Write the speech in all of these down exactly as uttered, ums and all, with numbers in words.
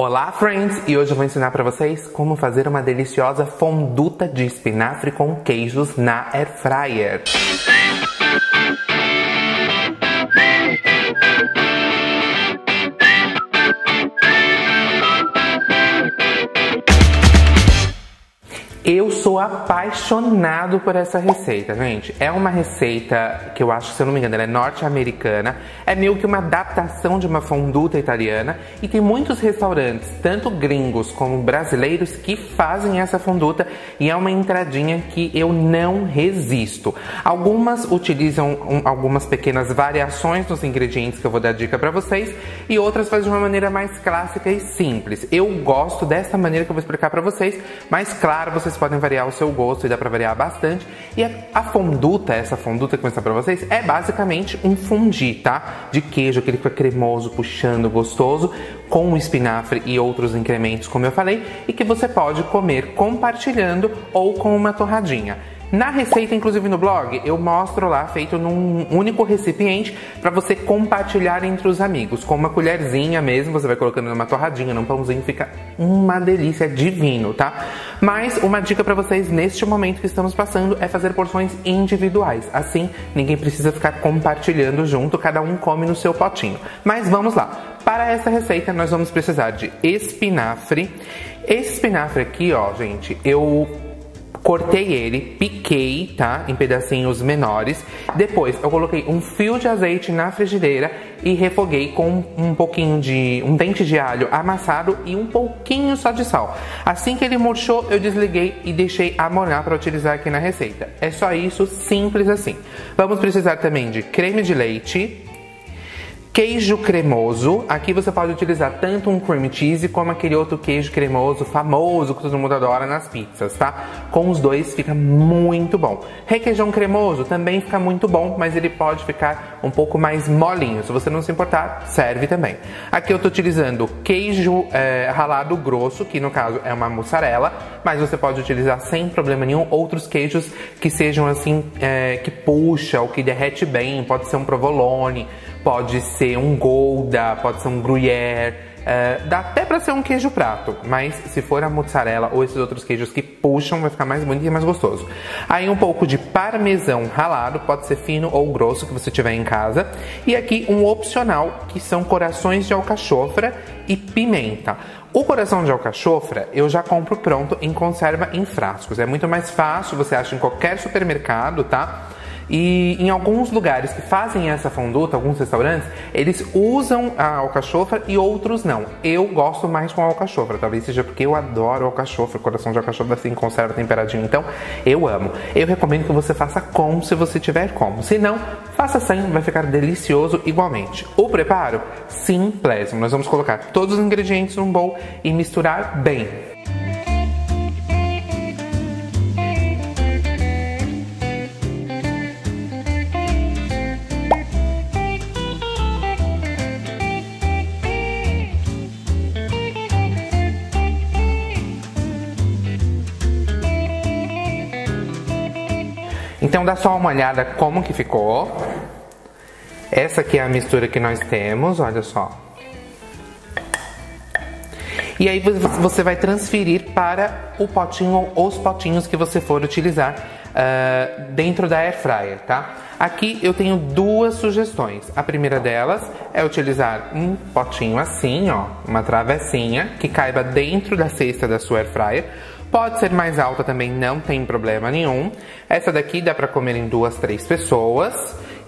Olá, friends! E hoje eu vou ensinar para vocês como fazer uma deliciosa fonduta de espinafre com queijos na AirFryer. Eu sou apaixonado por essa receita, gente. É uma receita que eu acho, se eu não me engano, ela é norte-americana. É meio que uma adaptação de uma fonduta italiana. E tem muitos restaurantes, tanto gringos como brasileiros, que fazem essa fonduta. E é uma entradinha que eu não resisto. Algumas utilizam um, algumas pequenas variações nos ingredientes que eu vou dar dica pra vocês. E outras fazem de uma maneira mais clássica e simples. Eu gosto dessa maneira que eu vou explicar pra vocês. Mas claro, vocês podem variar o seu gosto e dá pra variar bastante. E a fonduta, essa fonduta que eu vou mostrar pra vocês, é basicamente um fundi, tá? De queijo, aquele que foi cremoso, puxando, gostoso, com espinafre e outros incrementos, como eu falei, e que você pode comer compartilhando ou com uma torradinha. Na receita, inclusive no blog, eu mostro lá, feito num único recipiente para você compartilhar entre os amigos. Com uma colherzinha mesmo, você vai colocando numa torradinha, num pãozinho, fica uma delícia, é divino, tá? Mas uma dica para vocês neste momento que estamos passando é fazer porções individuais. Assim, ninguém precisa ficar compartilhando junto, cada um come no seu potinho. Mas vamos lá! Para essa receita, nós vamos precisar de espinafre. Esse espinafre aqui, ó, gente, eu... cortei ele, piquei, tá? Em pedacinhos menores. Depois eu coloquei um fio de azeite na frigideira e refoguei com um pouquinho de... um dente de alho amassado e um pouquinho só de sal. Assim que ele murchou, eu desliguei e deixei amolhar para utilizar aqui na receita. É só isso, simples assim. Vamos precisar também de creme de leite, queijo cremoso. Aqui você pode utilizar tanto um cream cheese como aquele outro queijo cremoso famoso que todo mundo adora nas pizzas, tá? Com os dois fica muito bom. Requeijão cremoso também fica muito bom, mas ele pode ficar um pouco mais molinho. Se você não se importar, serve também. Aqui eu tô utilizando queijo é, ralado grosso, que no caso é uma mussarela, mas você pode utilizar sem problema nenhum outros queijos que sejam assim, é, que puxa ou que derrete bem. Pode ser um provolone, pode ser um Gouda, pode ser um Gruyère, uh, dá até pra ser um queijo prato, mas se for a mozzarella ou esses outros queijos que puxam, vai ficar mais bonito e mais gostoso. Aí um pouco de parmesão ralado, pode ser fino ou grosso, que você tiver em casa. E aqui um opcional, que são corações de alcachofra e pimenta. O coração de alcachofra eu já compro pronto em conserva em frascos, é muito mais fácil, você acha em qualquer supermercado, tá? E em alguns lugares que fazem essa fonduta, alguns restaurantes, eles usam a alcachofra e outros não. Eu gosto mais com a alcachofra, talvez seja porque eu adoro alcachofra, coração de alcachofra assim, conserva temperadinho, então eu amo. Eu recomendo que você faça com, se você tiver como. Se não, faça sem, vai ficar delicioso igualmente. O preparo? Simples. Nós vamos colocar todos os ingredientes num bowl e misturar bem. Então dá só uma olhada como que ficou. Essa aqui é a mistura que nós temos, olha só. E aí você vai transferir para o potinho ou os potinhos que você for utilizar uh, dentro da AirFryer, tá? Aqui eu tenho duas sugestões. A primeira delas é utilizar um potinho assim, ó, uma travessinha, que caiba dentro da cesta da sua AirFryer. Pode ser mais alta também, não tem problema nenhum. Essa daqui dá pra comer em duas, três pessoas.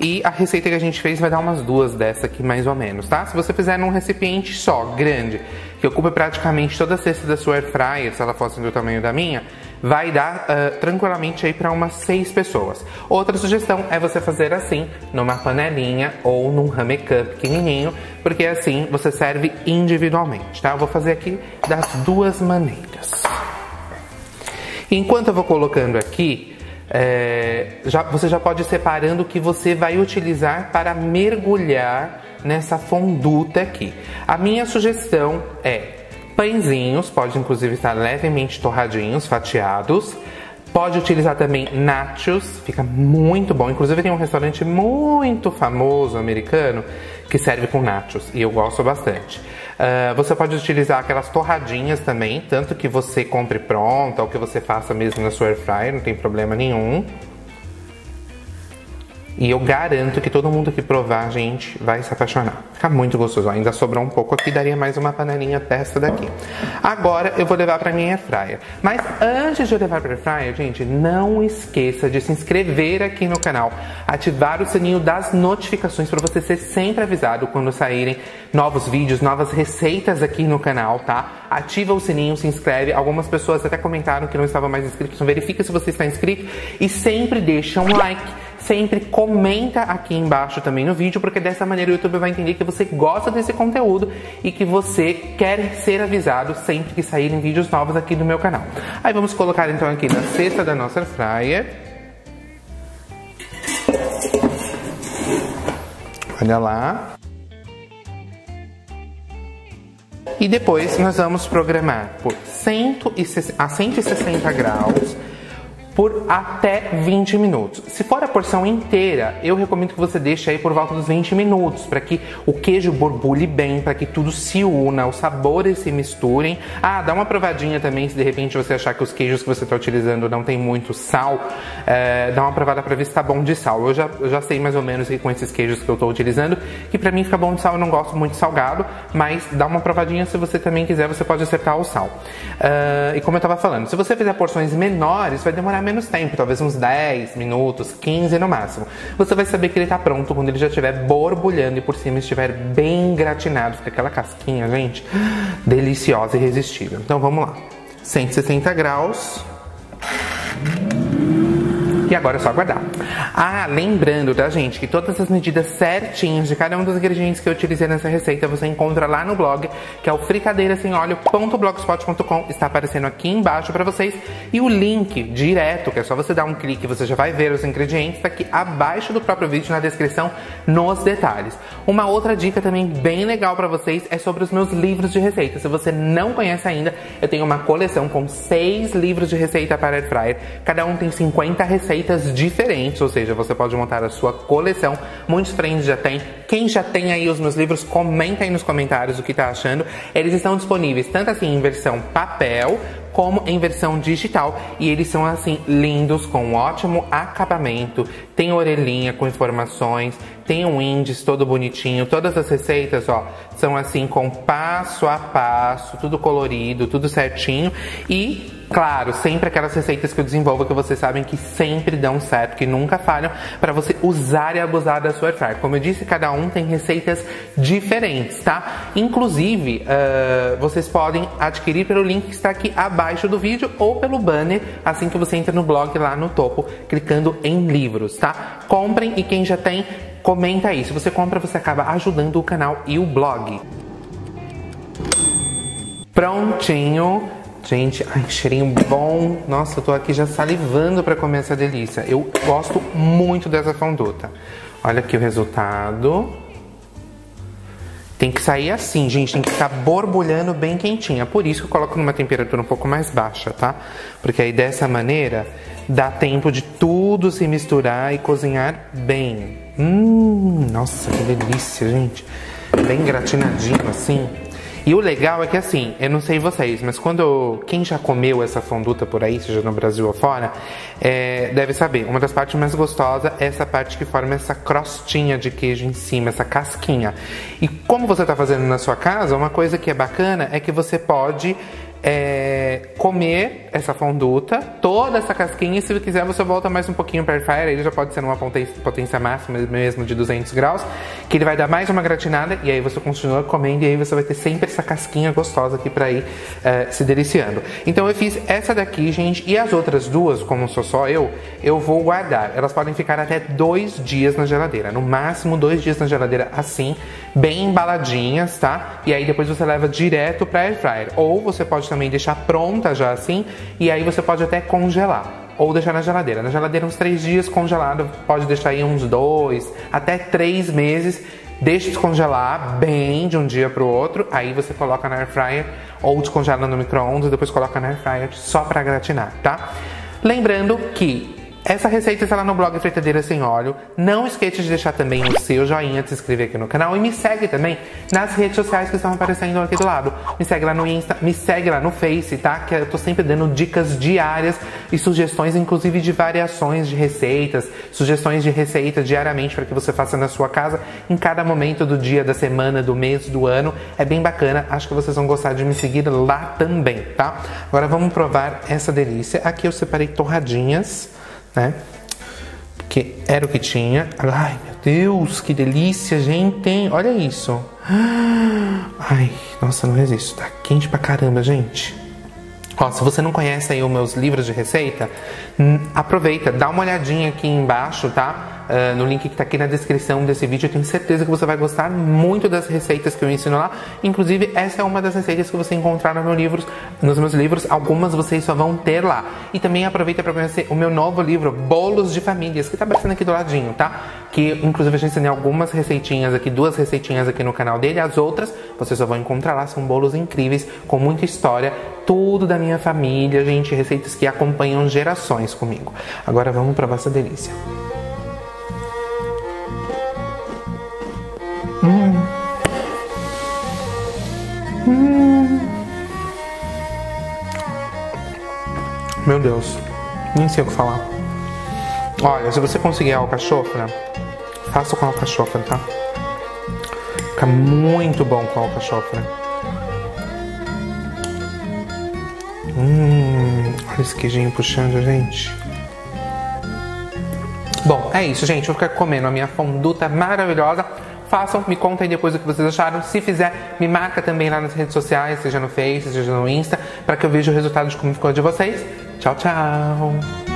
E a receita que a gente fez vai dar umas duas dessa aqui, mais ou menos, tá? Se você fizer num recipiente só, grande, que ocupa praticamente toda a cesta da sua AirFryer, se ela fosse do tamanho da minha, vai dar uh, tranquilamente aí pra umas seis pessoas. Outra sugestão é você fazer assim, numa panelinha ou num ramequim pequenininho, porque assim você serve individualmente, tá? Eu vou fazer aqui das duas maneiras. Enquanto eu vou colocando aqui, é, já, você já pode ir separando o que você vai utilizar para mergulhar nessa fonduta aqui. A minha sugestão é pãezinhos, pode inclusive estar levemente torradinhos, fatiados. Pode utilizar também nachos, fica muito bom. Inclusive tem um restaurante muito famoso americano que serve com nachos e eu gosto bastante. Uh, você pode utilizar aquelas torradinhas também, tanto que você compre pronta ou que você faça mesmo na sua AirFryer, não tem problema nenhum. E eu garanto que todo mundo que provar, gente, vai se apaixonar. Fica muito gostoso. Ainda sobrou um pouco aqui, daria mais uma panelinha dessa daqui. Agora eu vou levar pra minha AirFryer. Mas antes de eu levar pra AirFryer, gente, não esqueça de se inscrever aqui no canal. Ativar o sininho das notificações para você ser sempre avisado quando saírem novos vídeos, novas receitas aqui no canal, tá? Ativa o sininho, se inscreve. Algumas pessoas até comentaram que não estavam mais inscritos. Então verifica se você está inscrito e sempre deixa um like. Sempre comenta aqui embaixo também no vídeo, porque dessa maneira o YouTube vai entender que você gosta desse conteúdo e que você quer ser avisado sempre que saírem vídeos novos aqui do meu canal. Aí vamos colocar então aqui na cesta da nossa AirFryer. Olha lá. E depois nós vamos programar por cento e sessenta, a cento e sessenta graus por até vinte minutos. Se for a porção inteira, eu recomendo que você deixe aí por volta dos vinte minutos, para que o queijo borbulhe bem, para que tudo se una, os sabores se misturem. Ah, dá uma provadinha também, se de repente você achar que os queijos que você está utilizando não tem muito sal, é, dá uma provada para ver se está bom de sal. Eu já, eu já sei mais ou menos que com esses queijos que eu estou utilizando, que para mim fica bom de sal, eu não gosto muito salgado, mas dá uma provadinha, se você também quiser, você pode acertar o sal. Uh, e como eu estava falando, se você fizer porções menores, vai demorar menos tempo, talvez uns dez minutos, quinze no máximo. Você vai saber que ele tá pronto quando ele já estiver borbulhando e por cima estiver bem gratinado. Fica aquela casquinha, gente, deliciosa e irresistível. Então vamos lá, cento e sessenta graus. E agora é só aguardar. Ah, lembrando, tá, gente, que todas as medidas certinhas de cada um dos ingredientes que eu utilizei nessa receita, você encontra lá no blog, que é o fritadeira sem óleo ponto blogspot ponto com. Está aparecendo aqui embaixo pra vocês. E o link direto, que é só você dar um clique, você já vai ver os ingredientes, tá aqui abaixo do próprio vídeo, na descrição, nos detalhes. Uma outra dica também bem legal pra vocês é sobre os meus livros de receita. Se você não conhece ainda, eu tenho uma coleção com seis livros de receita para AirFryer. Cada um tem cinquenta receitas diferentes, ou seja, você pode montar a sua coleção. Muitos friends já tem. Quem já tem aí os meus livros, comenta aí nos comentários o que tá achando. Eles estão disponíveis tanto assim em versão papel como em versão digital, e eles são assim lindos, com ótimo acabamento. Tem orelhinha com informações, tem um índice todo bonitinho. Todas as receitas, ó, são assim com passo a passo, tudo colorido, tudo certinho. E claro, sempre aquelas receitas que eu desenvolvo, que vocês sabem que sempre dão certo, que nunca falham, para você usar e abusar da sua AirFryer. Como eu disse, cada um tem receitas diferentes, tá? Inclusive, uh, vocês podem adquirir pelo link que está aqui abaixo do vídeo, ou pelo banner, assim que você entra no blog lá no topo, clicando em livros, tá? Comprem, e quem já tem, comenta aí. Se você compra, você acaba ajudando o canal e o blog. Prontinho. Gente, ai, que cheirinho bom. Nossa, eu tô aqui já salivando pra comer essa delícia. Eu gosto muito dessa fonduta. Olha aqui o resultado. Tem que sair assim, gente. Tem que ficar borbulhando bem quentinha. Por isso que eu coloco numa temperatura um pouco mais baixa, tá? Porque aí dessa maneira dá tempo de tudo se misturar e cozinhar bem. Hum, nossa, que delícia, gente. Bem gratinadinho assim. E o legal é que assim, eu não sei vocês, mas quando quem já comeu essa fonduta por aí, seja no Brasil ou fora, é, deve saber, uma das partes mais gostosas é essa parte que forma essa crostinha de queijo em cima, essa casquinha. E como você tá fazendo na sua casa, uma coisa que é bacana é que você pode é, comer essa fonduta, toda essa casquinha, e se quiser você volta mais um pouquinho para AirFryer, ele já pode ser numa potência máxima mesmo de duzentos graus, que ele vai dar mais uma gratinada, e aí você continua comendo, e aí você vai ter sempre essa casquinha gostosa aqui para ir uh, se deliciando. Então eu fiz essa daqui, gente, e as outras duas, como sou só eu, eu vou guardar. Elas podem ficar até dois dias na geladeira, no máximo dois dias na geladeira, assim, bem embaladinhas, tá? E aí depois você leva direto para AirFryer, ou você pode também deixar pronta já assim, e aí você pode até congelar, ou deixar na geladeira. Na geladeira uns três dias, congelado pode deixar aí uns dois, até três meses. Deixa descongelar bem de um dia pro outro, aí você coloca na AirFryer, ou descongela no micro-ondas, depois coloca na AirFryer só pra gratinar, tá? Lembrando que Essa receita está lá no blog Fritadeira Sem Óleo. Não esqueça de deixar também o seu joinha, de se inscrever aqui no canal e me segue também nas redes sociais que estão aparecendo aqui do lado. Me segue lá no Insta, me segue lá no Face, tá? Que eu tô sempre dando dicas diárias e sugestões, inclusive de variações de receitas, sugestões de receitas diariamente para que você faça na sua casa, em cada momento do dia, da semana, do mês, do ano. É bem bacana, acho que vocês vão gostar de me seguir lá também, tá? Agora vamos provar essa delícia. Aqui eu separei torradinhas, né? Que era o que tinha. Ai, meu Deus, que delícia, gente! Olha isso! Ai, nossa, não resisto. Tá quente pra caramba, gente. Ó, se você não conhece aí os meus livros de receita, aproveita, dá uma olhadinha aqui embaixo, tá? Uh, no link que tá aqui na descrição desse vídeo. Eu tenho certeza que você vai gostar muito das receitas que eu ensino lá. Inclusive, essa é uma das receitas que você encontrar no meu livro, nos meus livros. Algumas vocês só vão ter lá. E também aproveita para conhecer o meu novo livro, Bolos de Famílias, que tá aparecendo aqui do ladinho, tá? Que, inclusive, eu já ensinei algumas receitinhas aqui, duas receitinhas aqui no canal dele. As outras, vocês só vão encontrar lá. São bolos incríveis, com muita história. Tudo da minha família, gente, receitas que acompanham gerações comigo. Agora vamos provar essa delícia. Hum. Hum. Meu Deus, nem sei o que falar. Olha, se você conseguir a alcachofra, faça com a alcachofra, tá? Fica muito bom com a alcachofra. Hum, olha esse queijinho puxando a gente. Bom, é isso, gente. Eu vou ficar comendo a minha fondue maravilhosa. Façam, me contem depois o que vocês acharam. Se fizer, me marca também lá nas redes sociais, seja no Face, seja no Insta, para que eu veja o resultado de como ficou de vocês. Tchau, tchau!